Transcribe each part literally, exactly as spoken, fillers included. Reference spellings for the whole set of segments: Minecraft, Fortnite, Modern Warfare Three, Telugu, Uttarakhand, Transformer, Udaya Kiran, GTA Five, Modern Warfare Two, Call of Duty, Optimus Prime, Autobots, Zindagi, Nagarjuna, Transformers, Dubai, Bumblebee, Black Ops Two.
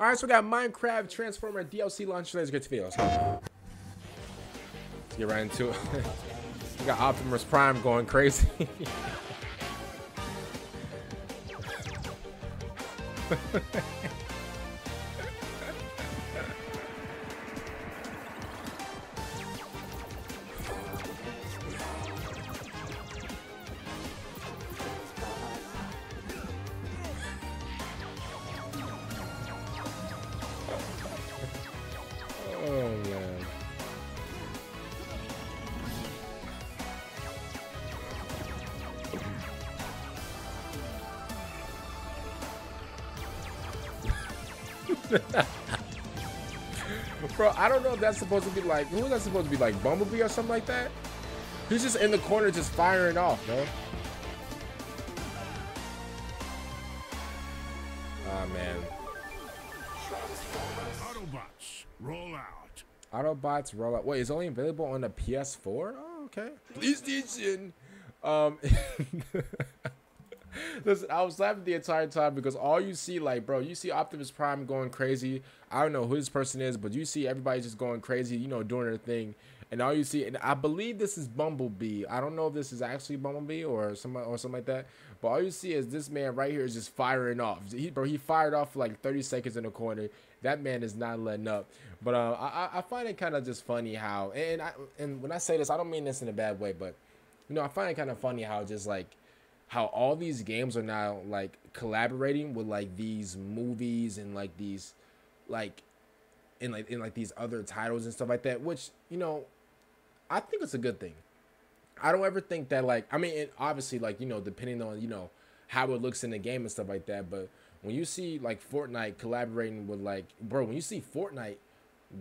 All right, so we got Minecraft Transformer D L C launch. Let's get to the videos. Let's get right into it. We got Optimus Prime going crazy. Bro, I don't know if that's supposed to be like, who is that supposed to be, like Bumblebee or something like that? He's just in the corner just firing off, bro. Ah, man. Autobots roll out. Autobots roll out. Wait, it's only available on the P S four? Oh, okay. PlayStation. Um Listen, I was laughing the entire time because all you see, like, bro, you see Optimus Prime going crazy. I don't know who this person is, but you see everybody just going crazy, you know, doing their thing. And all you see, and I believe this is Bumblebee. I don't know if this is actually Bumblebee or somebody or something like that. But all you see is this man right here is just firing off. He, bro, he fired off for like thirty seconds in the corner. That man is not letting up. But uh, I, I find it kind of just funny how, and I, and when I say this, I don't mean this in a bad way, but you know, I find it kind of funny how just like. how all these games are now like collaborating with like these movies and like these like in like in like these other titles and stuff like that, which, you know, I think it's a good thing. I don't ever think that, like, I mean, it obviously, like, you know, depending on, you know, how it looks in the game and stuff like that, but when you see like Fortnite collaborating with like, bro, when you see Fortnite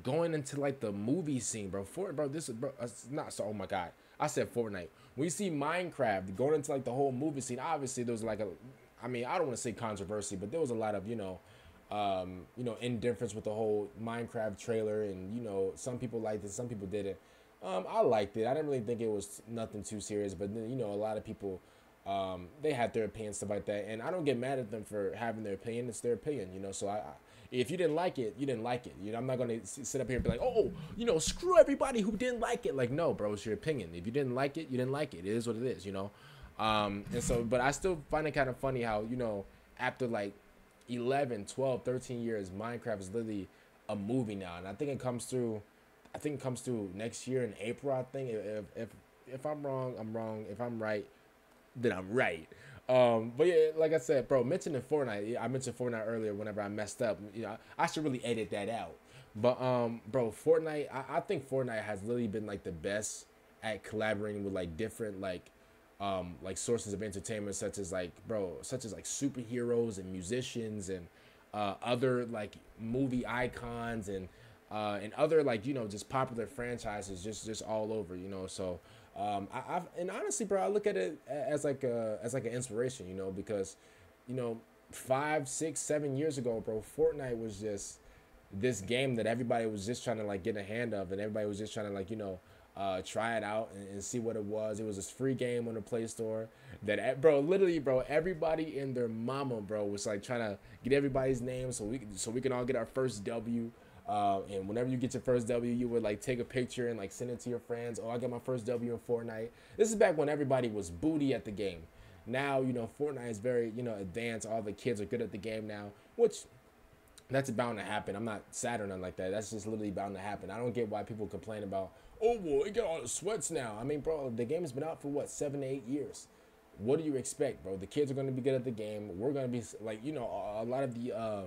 going into like the movie scene, bro, Fort, bro, this is, bro, it's not so, oh my God. I said Fortnite. We see Minecraft going into like the whole movie scene. Obviously, there was like a, I mean, I don't want to say controversy, but there was a lot of, you know, um, you know, indifference with the whole Minecraft trailer, and you know, some people liked it, some people didn't. Um, I liked it. I didn't really think it was nothing too serious, but then, you know, a lot of people, um, they had their opinions, stuff like that, and I don't get mad at them for having their opinion. It's their opinion, you know. So I. I If you didn't like it, you didn't like it. You know, I'm not going to sit up here and be like, oh, you know, screw everybody who didn't like it. Like, no, bro, it's your opinion. If you didn't like it, you didn't like it. It is what it is, you know. Um, and so, but I still find it kind of funny how, you know, after like eleven, twelve, thirteen years, Minecraft is literally a movie now. And I think it comes through, I think it comes through next year in April, I think. If, if, if I'm wrong, I'm wrong. If I'm right, then I'm right. Um, but yeah, like I said, bro, mentioning Fortnite, I mentioned Fortnite earlier whenever I messed up, you know, I should really edit that out. But, um, bro, Fortnite, I, I think Fortnite has literally been like the best at collaborating with like different, like, um, like sources of entertainment, such as like, bro, such as like superheroes and musicians and, uh, other like movie icons and, uh, and other like, you know, just popular franchises, just, just all over, you know, so. Um, I, I've, and honestly, bro, I look at it as like a, as like an inspiration, you know, because, you know, five, six, seven years ago, bro, Fortnite was just this game that everybody was just trying to like get a hand of, and everybody was just trying to like, you know, uh, try it out and, and see what it was. It was this free game on the Play Store that, bro, literally, bro, everybody and their mama, bro, was like trying to get everybody's name so we, so we can all get our first W. Uh, and whenever you get your first W, you would like take a picture and like send it to your friends. Oh, I got my first W in Fortnite. This is back when everybody was booty at the game. Now, you know, Fortnite is very, you know, advanced. All the kids are good at the game now, which that's bound to happen. I'm not sad or nothing like that. That's just literally bound to happen. I don't get why people complain about, oh, well, you got all the sweats now. I mean, bro, the game has been out for what, seven to eight years. What do you expect, bro? The kids are going to be good at the game. We're going to be like, you know, a lot of the, uh,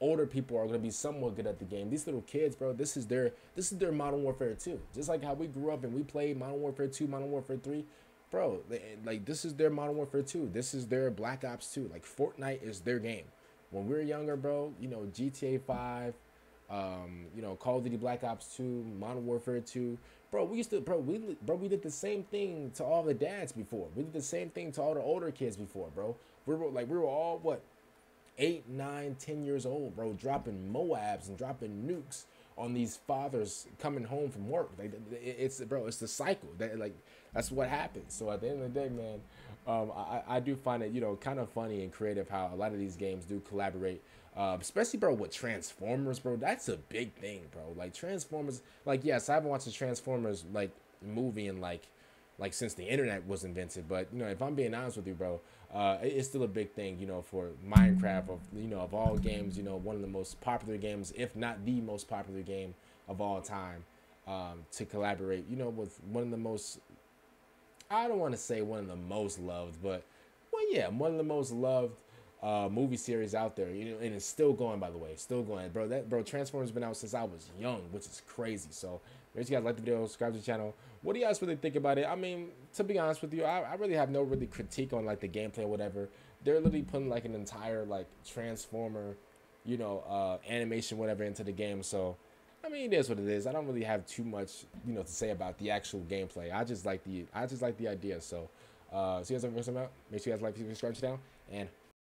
older people are gonna be somewhat good at the game. These little kids, bro, this is their this is their Modern Warfare Two. Just like how we grew up and we played Modern Warfare Two, Modern Warfare Three, bro. They, like this is their Modern Warfare Two. This is their Black Ops Two. Like Fortnite is their game. When we were younger, bro, you know, G T A Five, um, you know, Call of Duty Black Ops Two, Modern Warfare Two, bro. We used to, bro, we bro, we did the same thing to all the dads before. We did the same thing to all the older kids before, bro. We were like we were all what. Eight, nine, ten years old, bro, dropping Moabs and dropping nukes on these fathers coming home from work. Like, it's, bro, it's the cycle. That, like, that's what happens. So at the end of the day, man, um, I, I do find it, you know, kind of funny and creative how a lot of these games do collaborate Uh, especially, bro, with Transformers, bro, that's a big thing, bro. Like Transformers, like yes, I haven't watched a Transformers like movie in like like since the internet was invented. But you know, if I'm being honest with you, bro, uh, it's still a big thing, you know, for Minecraft. Of you know, of all games, you know, one of the most popular games, if not the most popular game of all time, um, to collaborate, you know, with one of the most, I don't want to say one of the most loved, but well, yeah, one of the most loved. Uh, movie series out there, you know, and it's still going. By the way, it's still going, bro. That bro, Transformers been out since I was young, which is crazy. So, make sure you guys like the video, subscribe to the channel. What do you guys really think about it? I mean, to be honest with you, I, I really have no really critique on like the gameplay or whatever. They're literally putting like an entire like Transformer, you know, uh, animation whatever into the game. So, I mean, it is what it is. I don't really have too much, you know, to say about the actual gameplay. I just like the I just like the idea. So, uh, see you guys on the next time out. Make sure you guys like, subscribe to the channel, and